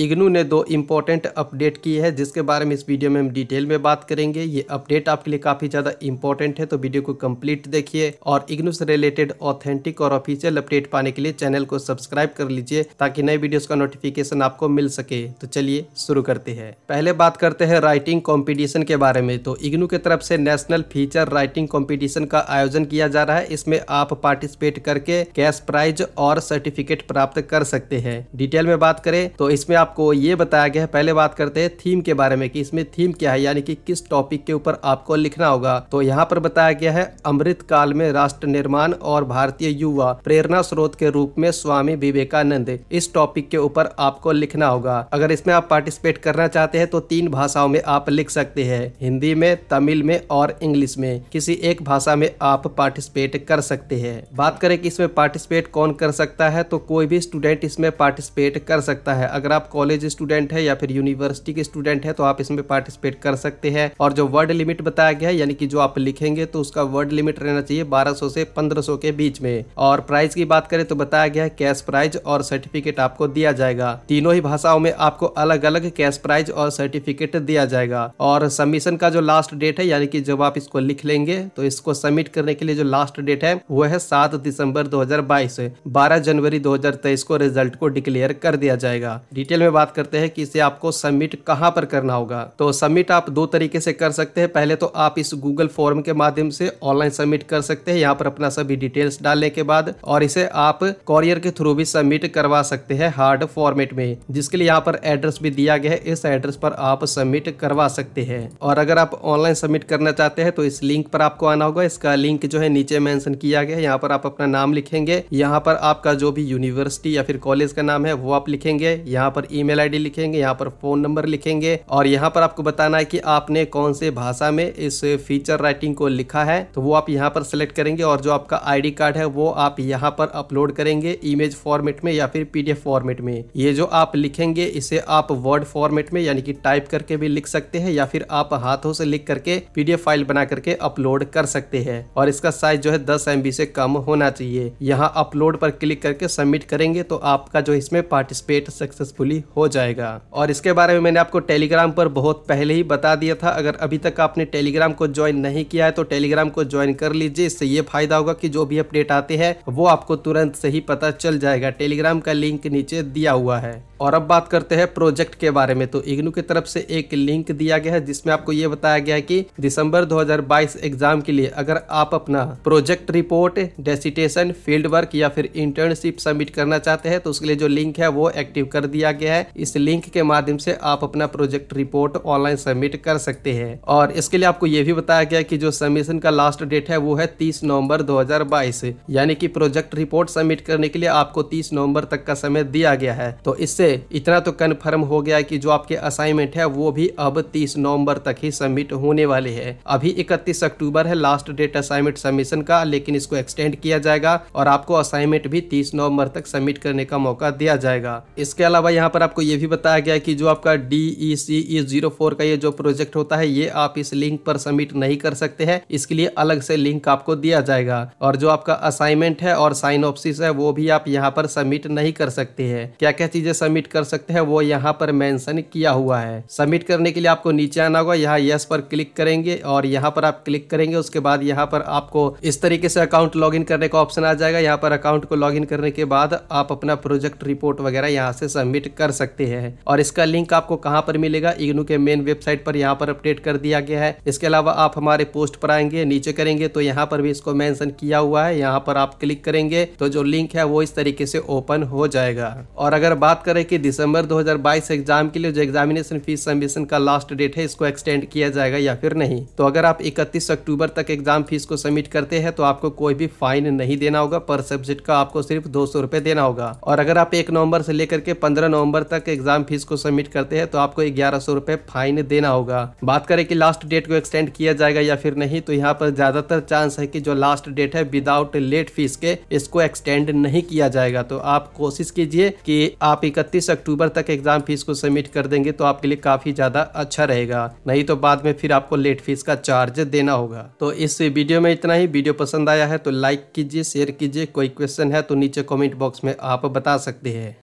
इग्नू ने दो important update की है जिसके बारे में इस वीडियो में हम डिटेल में बात करेंगे। ये अपडेट आपके लिए काफ़ी ज़्यादा इम्पोर्टेंट है, तो वीडियो को कंप्लीट देखिए और इग्नू से रिलेटेड ऑथेंटिक और ऑफिशियल अपडेट पाने के लिए चैनल को सब्सक्राइब कर लीजिए ताकि नए वीडियोस का नोटिफिकेशन आपको मिल सके। तो चलिए शुरू करते हैं। पहले बात करते हैं राइटिंग कॉम्पिटिशन के बारे में। तो इग्नू की तरफ से नेशनल फीचर राइटिंग कॉम्पिटिशन का आयोजन किया जा रहा है। इसमें आप पार्टिसिपेट करके कैश प्राइज और सर्टिफिकेट प्राप्त कर सकते हैं। डिटेल में बात करें तो इसमें आपको ये बताया गया है। पहले बात करते हैं थीम के बारे में कि इसमें थीम क्या है, यानी कि किस टॉपिक के ऊपर आपको लिखना होगा। तो यहाँ पर बताया गया है अमृत काल में राष्ट्र निर्माण और भारतीय युवा प्रेरणा स्रोत के रूप में स्वामी विवेकानंद, इस टॉपिक के ऊपर आपको लिखना होगा। अगर इसमें आप पार्टिसिपेट करना चाहते हैं तो 3 भाषाओं में आप लिख सकते हैं, हिंदी में, तमिल में और इंग्लिश में, किसी एक भाषा में आप पार्टिसिपेट कर सकते हैं। बात करें कि इसमें पार्टिसिपेट कौन कर सकता है, तो कोई भी स्टूडेंट इसमें पार्टिसिपेट कर सकता है। अगर आप कॉलेज स्टूडेंट है या फिर यूनिवर्सिटी के स्टूडेंट है तो आप इसमें पार्टिसिपेट कर सकते हैं। और जो वर्ड लिमिट बताया गया है, यानी कि जो आप लिखेंगे तो उसका वर्ड लिमिट रहना चाहिए 1200 से 1500 के बीच में। और प्राइज की बात करें तो बताया गया है कैश प्राइज और सर्टिफिकेट आपको दिया जाएगा। तीनों ही भाषाओं में आपको अलग अलग कैश प्राइज और सर्टिफिकेट दिया जाएगा। और सबमिशन का जो लास्ट डेट है, यानी कि जब आप इसको लिख लेंगे तो इसको सबमिट करने के लिए जो लास्ट डेट है वो है 7 दिसंबर 2022। 12 जनवरी 2023 को रिजल्ट को डिक्लेयर कर दिया जाएगा। डिटेल में बात करते हैं कि इसे आपको सबमिट कहाँ पर करना होगा। तो सबमिट आप 2 तरीके से कर सकते हैं। पहले तो आप इस गूगल फॉर्म के माध्यम से ऑनलाइन सबमिट कर सकते हैं, यहाँ पर अपना सभी डिटेल्स डालने के बाद, और इसे आप कॉरियर के थ्रू भी सबमिट करवा सकते हैं हार्ड फॉर्मेट में, जिसके लिए यहाँ पर एड्रेस भी दिया गया है। इस एड्रेस पर आप सबमिट करवा सकते हैं। और अगर आप ऑनलाइन सबमिट करना चाहते हैं तो इस लिंक पर आपको आना होगा। इसका लिंक जो है नीचे मेंशन किया गया है। यहाँ पर आप अपना नाम लिखेंगे, यहाँ पर आपका जो भी यूनिवर्सिटी या फिर कॉलेज का नाम है वो आप लिखेंगे, यहाँ पर ईमेल आईडी लिखेंगे, यहाँ पर फोन नंबर लिखेंगे, और यहाँ पर आपको बताना है कि आपने कौन से भाषा में इस फीचर राइटिंग को लिखा है, तो वो आप यहाँ पर सेलेक्ट करेंगे। और जो आपका आईडी कार्ड है वो आप यहाँ पर अपलोड करेंगे इमेज फॉर्मेट में या फिर पीडीएफ फॉर्मेट में। ये जो आप लिखेंगे इसे आप वर्ड फॉर्मेट में यानी कि टाइप करके भी लिख सकते हैं, या फिर आप हाथों से लिख करके पीडीएफ फाइल बना करके अपलोड कर सकते हैं। और इसका साइज जो है 10 MB से कम होना चाहिए। यहाँ अपलोड पर क्लिक करके सबमिट करेंगे तो आपका जो इसमें पार्टिसिपेट सक्सेसफुली हो जाएगा। और इसके बारे में मैंने आपको टेलीग्राम पर बहुत पहले ही बता दिया था। अगर अभी तक आपने टेलीग्राम को ज्वाइन नहीं किया है तो टेलीग्राम को ज्वाइन कर लीजिए। इससे ये फायदा होगा कि जो भी अपडेट आते हैं वो आपको तुरंत से ही पता चल जाएगा। टेलीग्राम का लिंक नीचे दिया हुआ है। और अब बात करते हैं प्रोजेक्ट के बारे में। तो इग्नू की तरफ से एक लिंक दिया गया है जिसमें आपको ये बताया गया है कि दिसंबर 2022 एग्जाम के लिए अगर आप अपना project report, dissertation, field work या फिर इंटर्नशिप सबमिट करना चाहते हैं तो उसके लिए जो लिंक है वो एक्टिव कर दिया गया है। इस लिंक के माध्यम से आप अपना प्रोजेक्ट रिपोर्ट ऑनलाइन सबमिट कर सकते हैं। और इसके लिए आपको ये भी बताया गया कि जो सबमिशन का लास्ट डेट है वो है 30 नवंबर 2022, यानी कि प्रोजेक्ट रिपोर्ट सबमिट करने के लिए आपको 30 नवंबर तक का समय दिया गया है। तो इससे इतना तो कन्फर्म हो गया कि जो आपके असाइनमेंट है वो भी अब 30 नवंबर तक ही सबमिट होने वाले हैं। अभी 31 अक्टूबर है लास्ट डेट असाइनमेंट सबमिशन का, लेकिन इसको एक्सटेंड किया जाएगा और आपको असाइनमेंट भी 30 नवंबर तक सबमिट करने का मौका दिया जाएगा। इसके अलावा यहाँ पर आपको ये भी बताया गया कि जो आपका DEC-04 का ये जो प्रोजेक्ट होता है ये आप इस लिंक पर सबमिट नहीं कर सकते हैं, इसके लिए अलग से लिंक आपको दिया जाएगा। और जो आपका असाइनमेंट है और साइनोप्सिस है वो भी आप यहाँ पर सबमिट नहीं कर सकते हैं। क्या क्या चीजें सबमिट कर सकते हैं वो यहाँ पर मेंशन किया हुआ है। सबमिट करने के लिए आपको नीचे आना होगा, यहाँ यस पर क्लिक करेंगे और यहाँ पर आप क्लिक करेंगे। उसके बाद यहाँ पर आपको इस तरीके से अकाउंट लॉगिन करने का ऑप्शन आ जाएगा। यहाँ पर अकाउंट को लॉगिन करने के बाद आप अपना प्रोजेक्ट रिपोर्ट वगैरह यहाँ से सबमिट कर सकते हैं। और इसका लिंक आपको कहाँ पर मिलेगा, इग्नू के मेन वेबसाइट पर यहाँ पर अपडेट कर दिया गया है। इसके अलावा आप हमारे पोस्ट पर आएंगे, नीचे करेंगे तो यहाँ पर भी इसको मेंशन किया हुआ है। यहाँ पर आप क्लिक करेंगे तो जो लिंक है वो इस तरीके से ओपन हो जाएगा। और अगर बात करें कि दिसंबर 2022 एग्जाम के लिए जो एग्जामिनेशन फीस सबमिशन का लास्ट डेट है इसको एक्सटेंड किया जाएगा या फिर नहीं, तो अगर आप 31 अक्टूबर तक एग्जाम फीस को सबमिट करते हैं तो आपको कोई भी फाइन नहीं देना होगा। पर सब्जेक्ट का आपको सिर्फ 200 रुपए देना होगा। और अगर आप 1 नवंबर से लेकर के 15 नवंबर तक एग्जाम फीस को सबमिट करते हैं तो आपको 1100 रुपए फाइन देना होगा। बात करें कि लास्ट डेट को एक्सटेंड किया जाएगा या फिर नहीं, तो यहाँ पर ज्यादातर चांस है कि जो लास्ट डेट है विदाउट लेट फीस के इसको एक्सटेंड नहीं किया जाएगा। तो आप कोशिश कीजिए कि आप 31 अक्टूबर तक एग्जाम फीस को सबमिट कर देंगे तो आपके लिए काफी ज्यादा अच्छा रहेगा, नहीं तो बाद में फिर आपको लेट फीस का चार्ज देना होगा। तो इस वीडियो में इतना ही। वीडियो पसंद आया है तो लाइक कीजिए, शेयर कीजिए। कोई क्वेश्चन है तो नीचे कमेंट बॉक्स में आप बता सकते हैं।